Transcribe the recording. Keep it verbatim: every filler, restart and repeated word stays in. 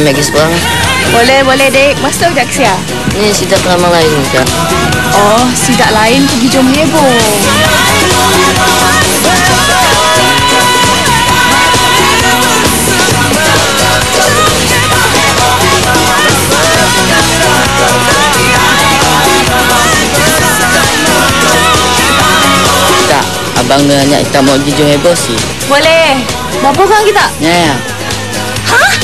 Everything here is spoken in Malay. makan lagi sekarang? Boleh, boleh, Dek. Masuk dah Ksia? Ini sidak nama lain, Kak. Oh, sidak lain pergi Jom Heboh. Tak, abang dah nanya kita mau pergi Jom Heboh sih. Boleh. Berapa orang kita? Ya, ya. Hah?